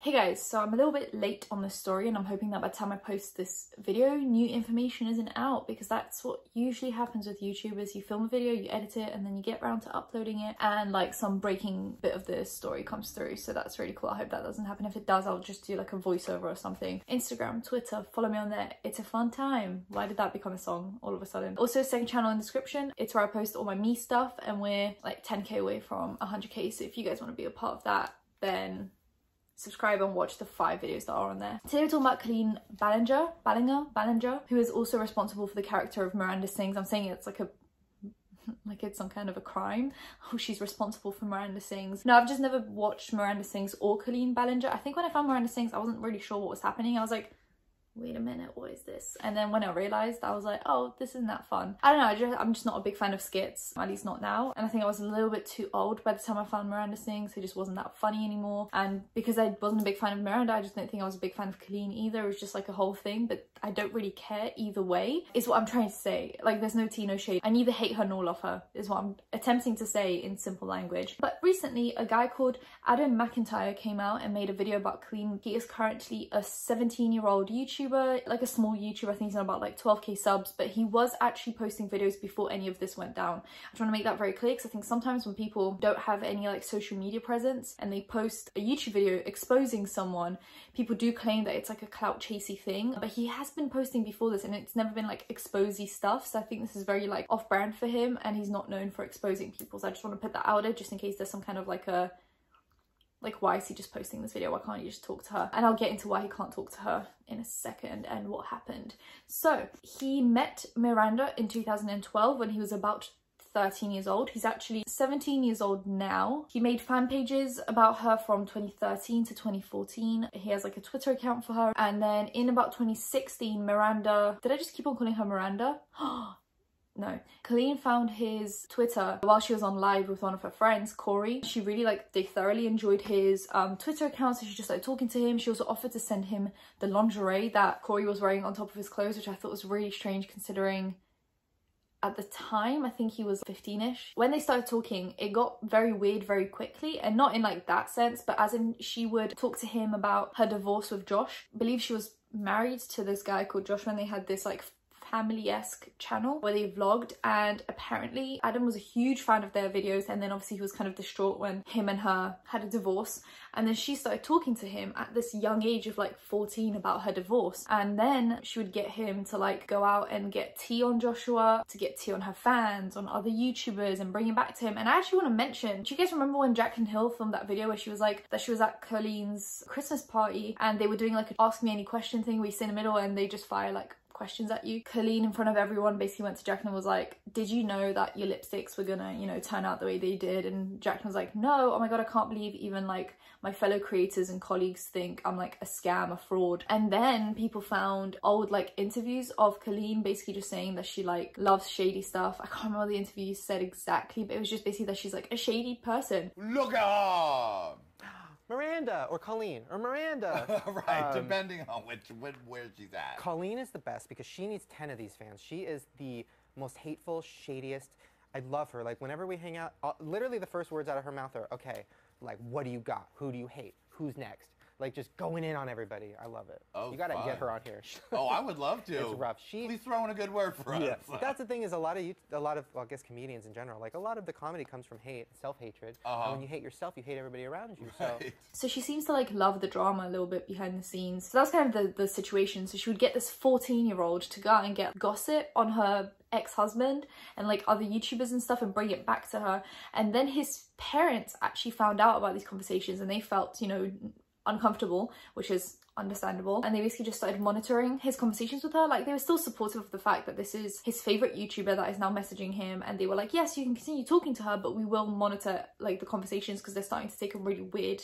Hey guys, so I'm a little bit late on this story and I'm hoping that by the time I post this video, new information isn't out, because that's what usually happens with YouTubers. You film a video, you edit it, and then you get around to uploading it and like some breaking bit of the story comes through. So that's really cool. I hope that doesn't happen. If it does, I'll just do like a voiceover or something. Instagram, Twitter, follow me on there. It's a fun time. Why did that become a song all of a sudden? Also, second channel in the description. It's where I post all my me stuff and we're like 10k away from 100k. So if you guys want to be a part of that, then subscribe and watch the 5 videos that are on there. Today we're talking about Colleen Ballinger, who is also responsible for the character of Miranda Sings. I'm saying it's like a, like it's some kind of a crime. Oh, she's responsible for Miranda Sings. No, I've just never watched Miranda Sings or Colleen Ballinger. I think when I found Miranda Sings, I wasn't really sure what was happening. I was like, wait a minute, what is this? And then when I realized, I was like, oh, this isn't that fun. I don't know, I'm just not a big fan of skits, at least not now. And I think I was a little bit too old by the time I found Miranda Sings, so it just wasn't that funny anymore. And because I wasn't a big fan of Miranda, I just don't think I was a big fan of Colleen either. It was just like a whole thing, but I don't really care either way, is what I'm trying to say. Like, there's no tea, no shade. I neither hate her nor love her, is what I'm attempting to say in simple language. But recently, a guy called Adam McIntyre came out and made a video about Colleen. He is currently a 17-year-old YouTuber, like a small YouTuber. I think he's on about like 12k subs, but he was actually posting videos before any of this went down. I just want to make that very clear, because I think sometimes when people don't have any like social media presence and they post a YouTube video exposing someone, people do claim that it's like a clout chasey thing, but he has been posting before this and it's never been like exposey stuff. So I think this is very like off brand for him, and he's not known for exposing people. So I just want to put that out there just in case there's some kind of like a, like, why is he just posting this video? Why can't you just talk to her? And I'll get into why he can't talk to her in a second and what happened. So he met Miranda in 2012 when he was about 13 years old. He's actually 17 years old now. He made fan pages about her from 2013 to 2014. He has like a Twitter account for her. And then in about 2016, Miranda... Did I just keep on calling her Miranda? No. Colleen found his Twitter while she was on live with one of her friends, Corey. She really like, they thoroughly enjoyed his Twitter account, so she just like talking to him. She also offered to send him the lingerie that Corey was wearing on top of his clothes, which I thought was really strange considering at the time, I think he was 15-ish. When they started talking, it got very weird very quickly, and not in like that sense, but as in she would talk to him about her divorce with Josh. I believe she was married to this guy called Josh when they had this like family-esque channel where they vlogged, and apparently Adam was a huge fan of their videos, and then obviously he was kind of distraught when him and her had a divorce, and then she started talking to him at this young age of like 14 about her divorce, and then she would get him to like go out and get tea on Joshua, to get tea on her fans, on other YouTubers, and bring it back to him. And I actually want to mention, do you guys remember when Jackson and Hill filmed that video where she was like, that she was at Colleen's Christmas party and they were doing like an ask me any question thing where you sit in the middle and they just fire like questions at you? Colleen in front of everyone basically went to Jackson and was like, did you know that your lipsticks were gonna, you know, turn out the way they did? And Jackson was like, no, oh my god, I can't believe even like my fellow creators and colleagues think I'm like a scam, a fraud. And then people found old like interviews of Colleen basically just saying that she like loves shady stuff. I can't remember what the interview said exactly, but it was just basically that she's like a shady person. Look at her! Miranda or Colleen or Miranda. Right, depending on which where she's at. Colleen is the best because she needs 10 of these fans. She is the most hateful, shadiest. I love her. Like, whenever we hang out, literally the first words out of her mouth are, okay, like, what do you got? Who do you hate? Who's next? Like, just going in on everybody. I love it. Oh, you gotta get her on here. Oh, I would love to. It's rough. Please throw in a good word for us. That's the thing, is a lot of well, I guess comedians in general, like a lot of the comedy comes from hate, self-hatred. And when you hate yourself, you hate everybody around you. Right. So she seems to like love the drama a little bit behind the scenes. So that's kind of the situation. So she would get this 14-year-old to go out and get gossip on her ex-husband and like other YouTubers and stuff and bring it back to her. And then his parents actually found out about these conversations and they felt, you know, uncomfortable, which is understandable, and they basically just started monitoring his conversations with her. Like, they were still supportive of the fact that this is his favorite YouTuber that is now messaging him, and they were like, yes, you can continue talking to her, but we will monitor like the conversations because they're starting to take a really weird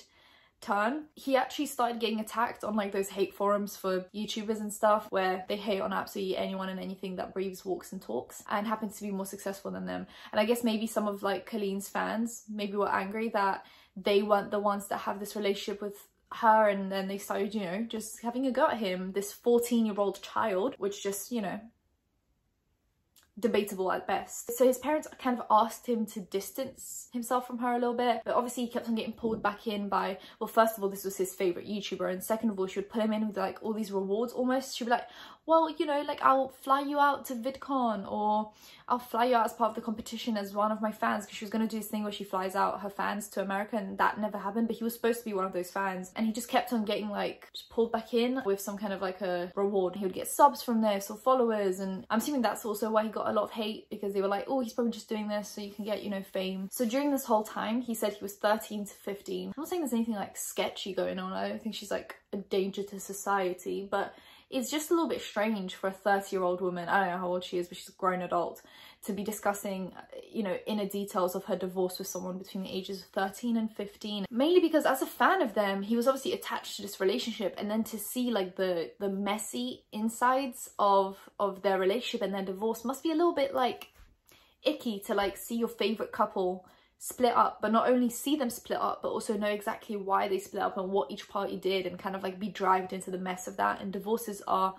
turn. He actually started getting attacked on like those hate forums for YouTubers and stuff where they hate on absolutely anyone and anything that breathes, walks and talks and happens to be more successful than them. And I guess maybe some of like Colleen's fans maybe were angry that they weren't the ones that have this relationship with her, and then they started, you know, just having a go at him, this 14-year-old child, which just, you know, debatable at best. So his parents kind of asked him to distance himself from her a little bit, but obviously he kept on getting pulled back in by, well, first of all, this was his favorite YouTuber, and second of all, she would put him in with like all these rewards almost. She'd be like, well, you know, like I'll fly you out to VidCon, or I'll fly you out as part of the competition as one of my fans, because she was going to do this thing where she flies out her fans to America, and that never happened, but he was supposed to be one of those fans, and he just kept on getting like just pulled back in with some kind of like a reward. He would get subs from this or followers, and I'm assuming that's also why he got a lot of hate, because they were like, oh, he's probably just doing this so you can get, you know, fame. So during this whole time, he said he was 13 to 15. I'm not saying there's anything like sketchy going on. I don't think she's like a danger to society, but it's just a little bit strange for a 30-year-old woman, I don't know how old she is, but she's a grown adult, to be discussing, you know, inner details of her divorce with someone between the ages of 13 and 15. Mainly because as a fan of them, he was obviously attached to this relationship, and then to see like the messy insides of their relationship and their divorce must be a little bit like icky, to like see your favorite couple split up, but not only see them split up, but also know exactly why they split up and what each party did, and kind of like be dragged into the mess of that. And divorces are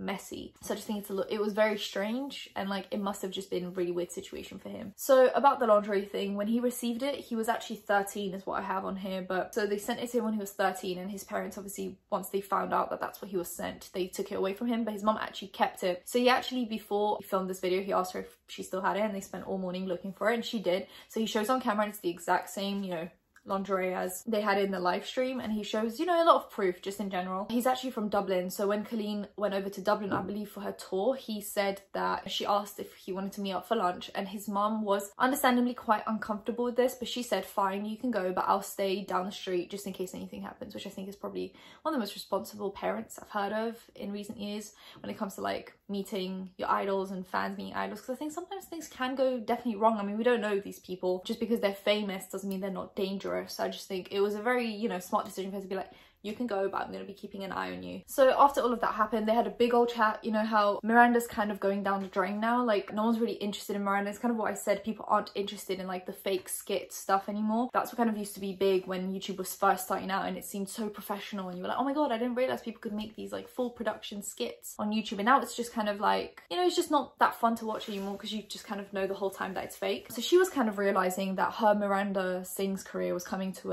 messy, so I just think it was very strange, and like it must have just been a really weird situation for him. So about the lingerie thing, when he received it, he was actually 13 is what I have on here, but so they sent it to him when he was 13, and his parents obviously, once they found out that that's what he was sent, they took it away from him, but his mom actually kept it. So he actually, before he filmed this video, he asked her if she still had it, and they spent all morning looking for it, and she did. So he shows on camera, and it's the exact same, you know, lingerie as they had in the live stream, and he shows, you know, a lot of proof just in general. He's actually from Dublin, so when Colleen went over to Dublin, I believe for her tour, he said that she asked if he wanted to meet up for lunch, and his mum was understandably quite uncomfortable with this, but she said, fine, you can go, but I'll stay down the street just in case anything happens, which I think is probably one of the most responsible parents I've heard of in recent years when it comes to like meeting your idols and fans meeting idols, because I think sometimes things can go definitely wrong. I mean, we don't know these people, just because they're famous doesn't mean they're not dangerous. So I just think it was a very, you know, smart decision for her to be like, you can go, but I'm going to be keeping an eye on you. So after all of that happened, they had a big old chat. You know how Miranda's kind of going down the drain now, like no one's really interested in Miranda. It's kind of what I said, people aren't interested in like the fake skit stuff anymore. That's what kind of used to be big when YouTube was first starting out, and it seemed so professional, and you were like, oh my god, I didn't realize people could make these like full production skits on YouTube. And now it's just kind of like, you know, it's just not that fun to watch anymore, because you just kind of know the whole time that it's fake. So she was kind of realizing that her Miranda Sings career was coming to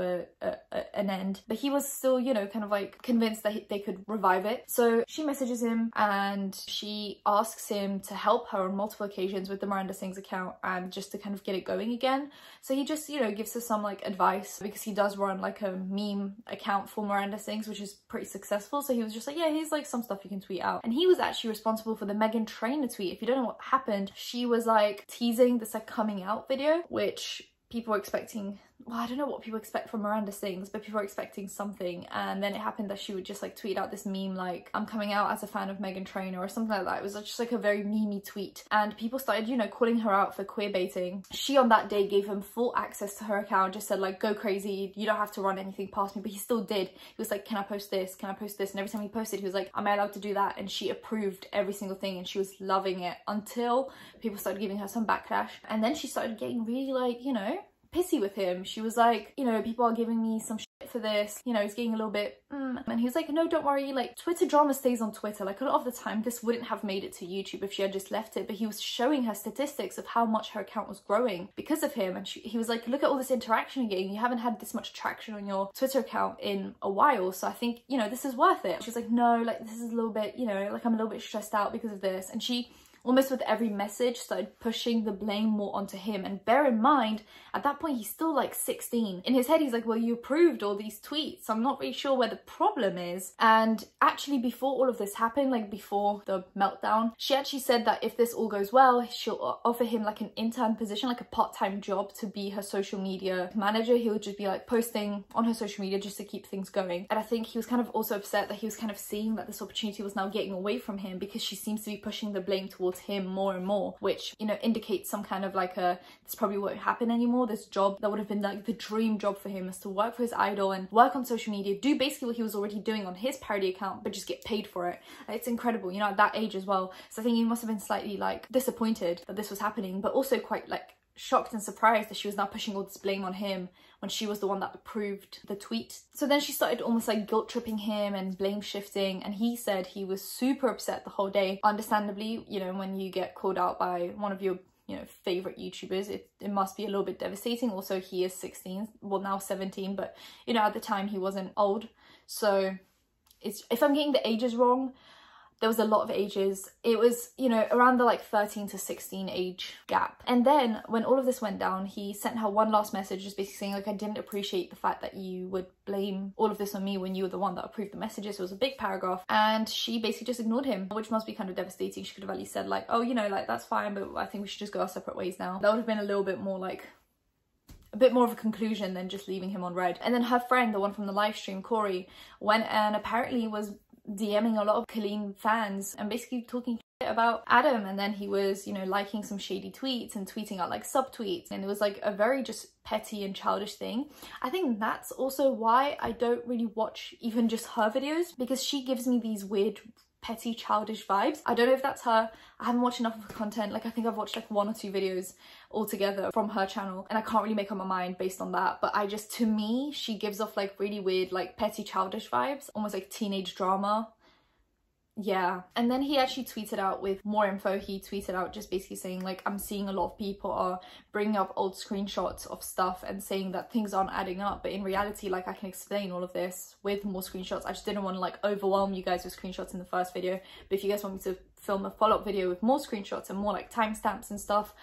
an end, but he was still, you know, kind of like convinced that they could revive it. So she messages him, and she asks him to help her on multiple occasions with the Miranda Sings account, and just to kind of get it going again. So he just, you know, gives her some like advice, because he does run like a meme account for Miranda Sings, which is pretty successful. So he was just like, yeah, here's like some stuff you can tweet out. And he was actually responsible for the Meghan Trainor tweet. If you don't know what happened, she was like teasing this like coming out video, which people were expecting, well, I don't know what people expect from Miranda Sings, but people were expecting something, and then it happened that she would just like tweet out this meme like, I'm coming out as a fan of Meghan Trainor, or something like that. It was just like a very meme-y tweet, and people started, you know, calling her out for queer baiting. She on that day gave him full access to her account, just said like, go crazy, you don't have to run anything past me, but he still did. He was like, can I post this, can I post this? And every time he posted, he was like, am I allowed to do that? And she approved every single thing, and she was loving it, until people started giving her some backlash. And then she started getting really like, you know, pissy with him. She was like, you know, people are giving me some shit for this, you know, he's getting a little bit and he was like, no, don't worry, like Twitter drama stays on Twitter. Like a lot of the time this wouldn't have made it to YouTube if she had just left it, but he was showing her statistics of how much her account was growing because of him, and he was like, look at all this interaction you're getting, you haven't had this much traction on your Twitter account in a while, so I think, you know, this is worth it. She was like, no, like this is a little bit, you know, like I'm a little bit stressed out because of this. And she almost with every message started pushing the blame more onto him. And bear in mind, at that point, he's still like 16. In his head, he's like, well, you approved all these tweets, so I'm not really sure where the problem is. And actually, before all of this happened, like before the meltdown, she actually said that if this all goes well, she'll offer him like an intern position, like a part-time job, to be her social media manager. He'll just be like posting on her social media just to keep things going. And I think he was kind of also upset that he was kind of seeing that this opportunity was now getting away from him, because she seems to be pushing the blame towards him more and more, which, you know, indicates some kind of like a, this probably won't happen anymore, this job that would have been like the dream job for him, is to work for his idol and work on social media, do basically what he was already doing on his parody account, but just get paid for it. It's incredible, you know, at that age as well. So I think he must have been slightly like disappointed that this was happening, but also quite like shocked and surprised that she was now pushing all this blame on him when she was the one that approved the tweet. So then she started almost like guilt tripping him and blame shifting, and he said he was super upset the whole day. Understandably, you know, when you get called out by one of your, you know, favorite YouTubers, it must be a little bit devastating. Also, he is 16, well now 17, but you know, at the time he wasn't old. So it's, if I'm getting the ages wrong, there was a lot of ages. It was, you know, around the like 13 to 16 age gap. And then when all of this went down, he sent her one last message just basically saying like, I didn't appreciate the fact that you would blame all of this on me when you were the one that approved the messages. It was a big paragraph, and she basically just ignored him, which must be kind of devastating. She could have at least said like, oh, you know, like that's fine, but I think we should just go our separate ways now. That would have been a little bit more like, a bit more of a conclusion than just leaving him on red. And then her friend, the one from the live stream, Corey, went and apparently was DMing a lot of Colleen fans and basically talking shit about Adam, and then he was, you know, liking some shady tweets and tweeting out like subtweets, and it was like a very just petty and childish thing. I think that's also why I don't really watch even just her videos, because she gives me these weird petty childish vibes. I don't know if that's her. I haven't watched enough of her content. Like I think I've watched like 1 or 2 videos altogether from her channel, and I can't really make up my mind based on that. But I just, to me, she gives off like really weird, like petty childish vibes, almost like teenage drama. Yeah. And then he actually tweeted out with more info. He tweeted out just basically saying like, I'm seeing a lot of people are bringing up old screenshots of stuff and saying that things aren't adding up, but in reality, like I can explain all of this with more screenshots. I just didn't want to like overwhelm you guys with screenshots in the first video, but if you guys want me to film a follow-up video with more screenshots and more like timestamps and stuff,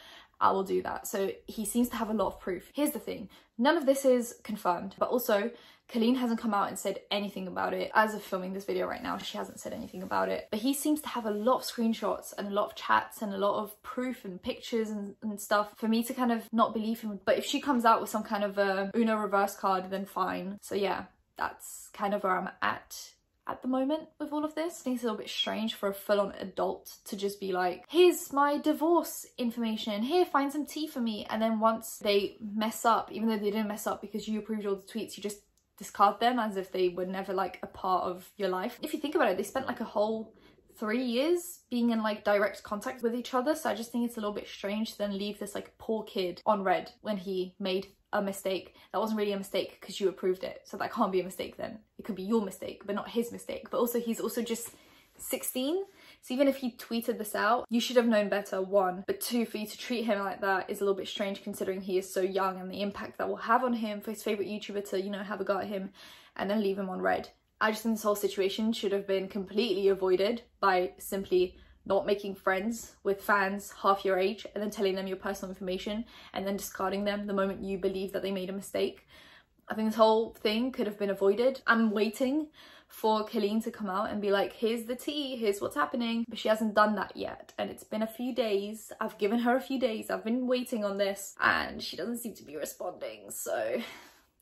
I will do that. So he seems to have a lot of proof. Here's the thing, none of this is confirmed, but also Colleen hasn't come out and said anything about it. As of filming this video right now, she hasn't said anything about it, but he seems to have a lot of screenshots and a lot of chats and a lot of proof and pictures and stuff for me to kind of not believe him. But if she comes out with some kind of a Uno reverse card, then fine. So yeah, that's kind of where I'm at the moment with all of this. I think it's a little bit strange for a full-on adult to just be like, here's my divorce information, here, find some tea for me. And then once they mess up, even though they didn't mess up because you approved all the tweets, you just discard them as if they were never like a part of your life. If you think about it, they spent like a whole 3 years being in like direct contact with each other. So I just think it's a little bit strange to then leave this like poor kid on red when he made a mistake that wasn't really a mistake because you approved it, so that can't be a mistake. Then it could be your mistake but not his mistake. But also he's also just 16, so even if he tweeted this out, you should have known better, 1, but 2, for you to treat him like that is a little bit strange considering he is so young and the impact that will have on him for his favorite YouTuber to, you know, have a go at him and then leave him on red. I just think this whole situation should have been completely avoided by simply not making friends with fans half your age and then telling them your personal information and then discarding them the moment you believe that they made a mistake. I think this whole thing could have been avoided. I'm waiting for Colleen to come out and be like, here's the tea, here's what's happening, but she hasn't done that yet. And it's been a few days. I've given her a few days. I've been waiting on this and she doesn't seem to be responding. So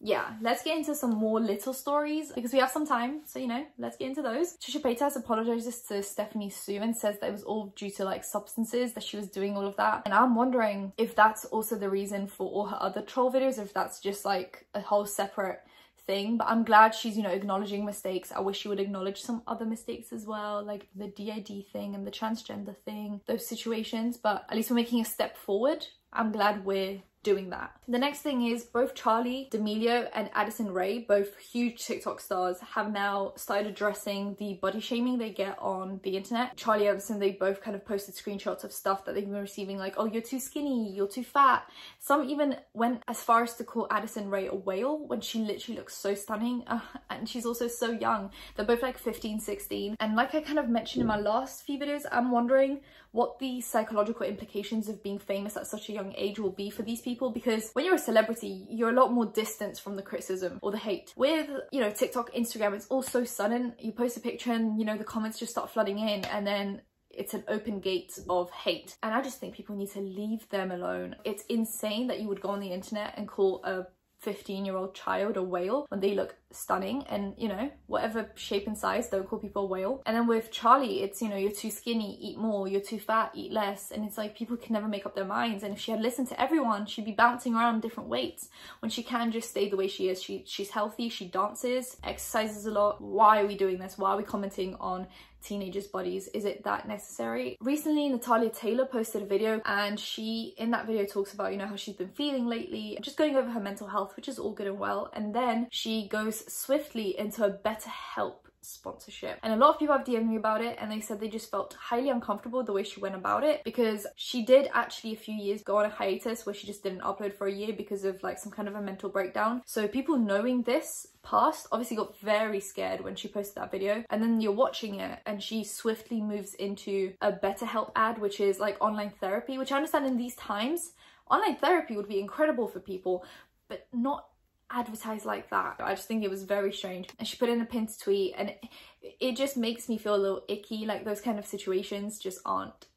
yeah, let's get into some more little stories because we have some time. So, you know, let's get into those. Trisha Paytas apologizes to Stephanie Sue and says that it was all due to like substances, that she was doing all of that. And I'm wondering if that's also the reason for all her other troll videos, if that's just like a whole separate thing. But I'm glad she's, you know, acknowledging mistakes. I wish she would acknowledge some other mistakes as well, like the DID thing and the transgender thing, those situations. But at least we're making a step forward. I'm glad we're doing that. The next thing is both Charlie D'Amelio and Addison Rae, both huge TikTok stars, have now started addressing the body shaming they get on the internet. Charlie and Addison, they both kind of posted screenshots of stuff that they've been receiving, like, oh, you're too skinny, you're too fat. Some even went as far as to call Addison Rae a whale when she literally looks so stunning, and she's also so young. They're both like 15, 16. And like I kind of mentioned in my last few videos, I'm wondering what the psychological implications of being famous at such a young age will be for these people, because when you're a celebrity, you're a lot more distanced from the criticism or the hate. With, you know, TikTok, Instagram, it's all so sudden. You post a picture and, you know, the comments just start flooding in, and then it's an open gate of hate. And I just think people need to leave them alone. It's insane that you would go on the internet and call a 15-year-old child a whale when they look stunning and, you know, whatever shape and size, don't call people a whale. And then with Charlie, it's, you know, you're too skinny, eat more, you're too fat, eat less. And it's like, people can never make up their minds. And if she had listened to everyone, she'd be bouncing around different weights when she can just stay the way she is. She's healthy, she dances, exercises a lot. Why are we doing this? Why are we commenting on teenagers' bodies? Is it that necessary? Recently, Natalia Taylor posted a video, and she, in that video, talks about, you know, how she's been feeling lately, just going over her mental health, which is all good and well. And then she goes swiftly into a BetterHelp sponsorship, and a lot of people have DM'd me about it, and they said they just felt highly uncomfortable the way she went about it, because she did actually a few years go on a hiatus where she just didn't upload for a year because of like some kind of a mental breakdown. So people knowing this past obviously got very scared when she posted that video. And then you're watching it, and she swiftly moves into a BetterHelp ad, which is like online therapy, which I understand in these times online therapy would be incredible for people, but not advertise like that. I just think it was very strange. And she put in a pinned tweet, and it just makes me feel a little icky. Like, those kind of situations just aren't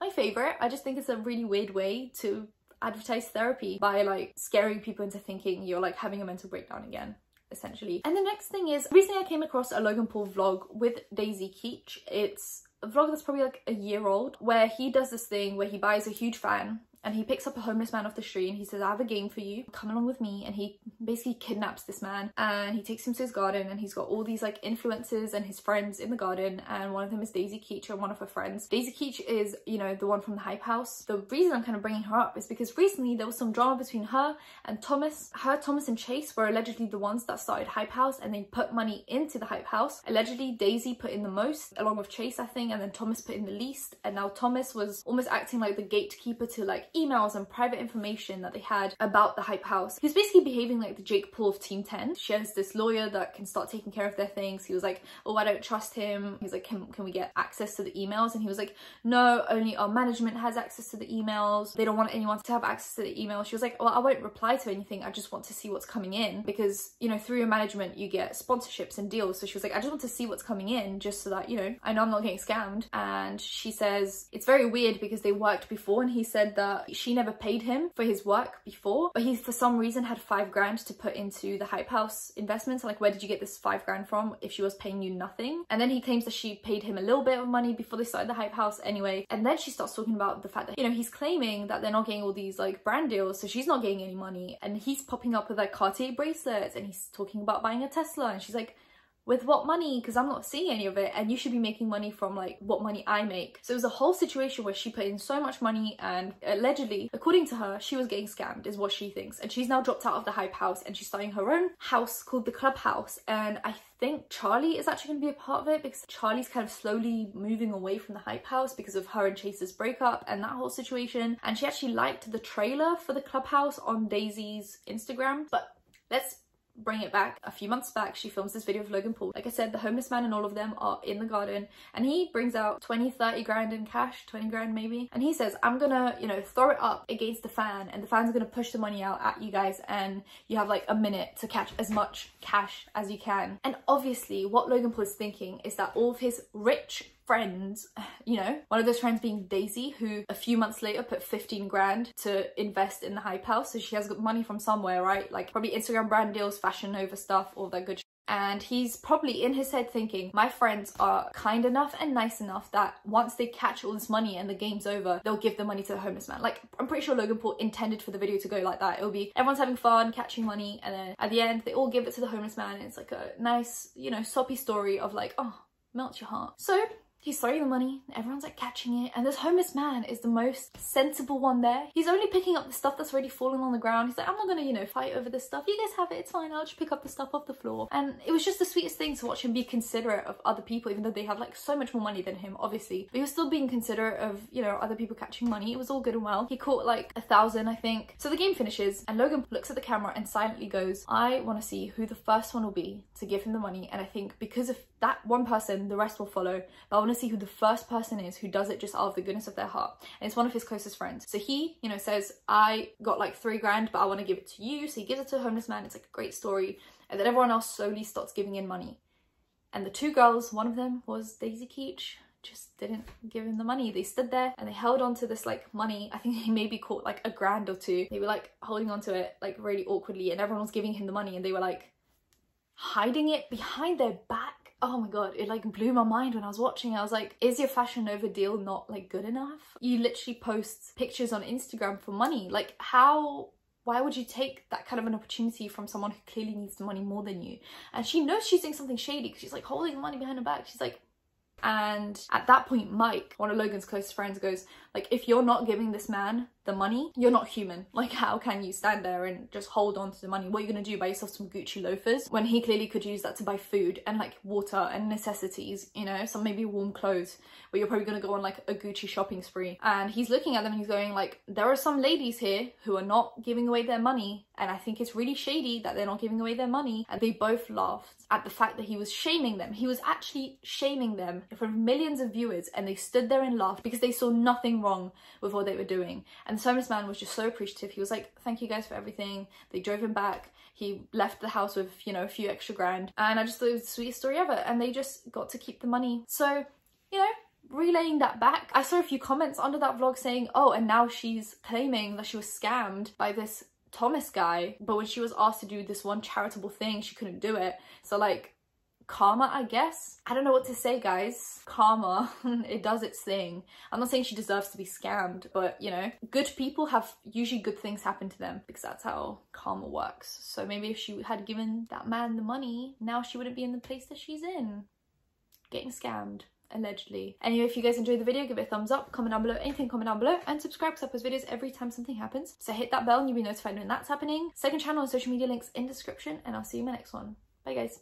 my favorite. I just think it's a really weird way to advertise therapy, by like scaring people into thinking you're like having a mental breakdown again, essentially. And the next thing is, recently I came across a Logan Paul vlog with Daisy Keech. It's a vlog that's probably like a year old, where he does this thing where he buys a huge fan, and he picks up a homeless man off the street, and he says, "I have a game for you, come along with me." And he basically kidnaps this man, and he takes him to his garden, and he's got all these like influencers and his friends in the garden, and one of them is Daisy Keech and one of her friends. Daisy Keech is, you know, the one from the Hype House. The reason I'm kind of bringing her up is because recently there was some drama between her and Thomas. Thomas and Chase were allegedly the ones that started Hype House, and they put money into the Hype House. Allegedly, Daisy put in the most, along with Chase, I think, and then Thomas put in the least. And now Thomas was almost acting like the gatekeeper to like emails and private information that they had about the Hype House. He was basically behaving like the Jake Paul of Team 10. She has this lawyer that can start taking care of their things. He was like, "Oh, I don't trust him." He's like, can we get access to the emails? And he was like, "No, only our management has access to the emails. They don't want anyone to have access to the emails." She was like, "Well, I won't reply to anything. I just want to see what's coming in, because, you know, through your management, you get sponsorships and deals." So she was like, "I just want to see what's coming in, just so that, you know I'm not getting scammed." And she says, it's very weird because they worked before, and he said that she never paid him for his work before, but he for some reason had $5,000 to put into the Hype House investments. Like, where did you get this $5,000 from if she was paying you nothing? And then he claims that she paid him a little bit of money before they started the Hype House anyway. And then she starts talking about the fact that, you know, he's claiming that they're not getting all these like brand deals, so she's not getting any money, and he's popping up with like Cartier bracelets, and he's talking about buying a Tesla, and she's like, "With what money? Because I'm not seeing any of it, and you should be making money from like what money I make." So it was a whole situation where she put in so much money, and allegedly, according to her, she was getting scammed, is what she thinks. And she's now dropped out of the Hype House, and she's starting her own house called the Clubhouse. And I think Charlie is actually going to be a part of it, because Charlie's kind of slowly moving away from the Hype House because of her and Chase's breakup and that whole situation. And she actually liked the trailer for the Clubhouse on Daisy's Instagram. But let's bring it back. A few months back, she films this video of Logan Paul. Like I said, the homeless man and all of them are in the garden, and he brings out 20-30 grand in cash, 20 grand maybe, and he says, "I'm gonna, you know, throw it up against the fan, and the fan's gonna push the money out at you guys, and you have like a minute to catch as much cash as you can." And obviously what Logan Paul is thinking is that all of his rich friends, you know, one of those friends being Daisy, who a few months later put 15 grand to invest in the Hype House, so she has got money from somewhere, right? Like probably Instagram brand deals, Fashion Nova stuff, all that good. And he's probably in his head thinking, my friends are kind enough and nice enough that once they catch all this money and the game's over, they'll give the money to the homeless man. Like, I'm pretty sure Logan Paul intended for the video to go like that. It'll be everyone's having fun, catching money, and then at the end, they all give it to the homeless man, and it's like a nice, you know, soppy story of like, oh, melt your heart. So he's throwing the money, everyone's like catching it, and this homeless man is the most sensible one there. He's only picking up the stuff that's already fallen on the ground. He's like, I'm not gonna, you know, fight over this stuff. You guys have it, it's fine, I'll just pick up the stuff off the floor. And it was just the sweetest thing to watch him be considerate of other people, even though they had like so much more money than him, obviously. But he was still being considerate of, you know, other people catching money. It was all good and well. He caught like 1,000, I think. So the game finishes, and Logan looks at the camera and silently goes, I wanna see who the first one will be to give him the money. And I think because of that one person, the rest will follow. But I want to see who the first person is who does it just out of the goodness of their heart. And it's one of his closest friends. So he, you know, says, I got like 3 grand, but I want to give it to you. So he gives it to a homeless man. It's like a great story. And then everyone else slowly starts giving in money. And the two girls, one of them was Daisy Keech, just didn't give him the money. They stood there and they held on to this like money. I think he maybe caught like $1 grand or 2. They were like holding on to it like really awkwardly, and everyone was giving him the money, and they were like, hiding it behind their back. Oh my god, it like blew my mind when I was watching it. I was like, is your Fashion Nova deal not like good enough? You literally post pictures on Instagram for money. Like how, why would you take that kind of an opportunity from someone who clearly needs the money more than you? And she knows she's doing something shady because she's like holding the money behind her back. She's like, and at that point, Mike, one of Logan's close friends, goes like, if you're not giving this man the money, you're not human. Like, how can you stand there and just hold on to the money? What are you gonna do, buy yourself some Gucci loafers when he clearly could use that to buy food and like water and necessities, you know, some maybe warm clothes, but you're probably gonna go on like a Gucci shopping spree. And he's looking at them and he's going like, there are some ladies here who are not giving away their money, and I think it's really shady that they're not giving away their money. And they both laughed at the fact that he was shaming them. He was actually shaming them in front of millions of viewers, and they stood there and laughed because they saw nothing wrong with what they were doing. And the homeless man was just so appreciative. He was like, thank you guys for everything. They drove him back. He left the house with, you know, a few extra grand. And I just thought it was the sweetest story ever. And they just got to keep the money. So, you know, relaying that back, I saw a few comments under that vlog saying, oh, and now she's claiming that she was scammed by this Thomas guy, but when she was asked to do this one charitable thing, she couldn't do it. So like, karma, I guess. I don't know what to say, guys. Karma, it does its thing. I'm not saying she deserves to be scammed, but you know, good people have usually good things happen to them because that's how karma works. So maybe if she had given that man the money, now she wouldn't be in the place that she's in, getting scammed, allegedly. Anyway, if you guys enjoyed the video, give it a thumbs up, comment down below, anything, comment down below, and subscribe because I post videos every time something happens. So hit that bell and you'll be notified when that's happening. Second channel and social media links in description, and I'll see you in my next one. Bye guys.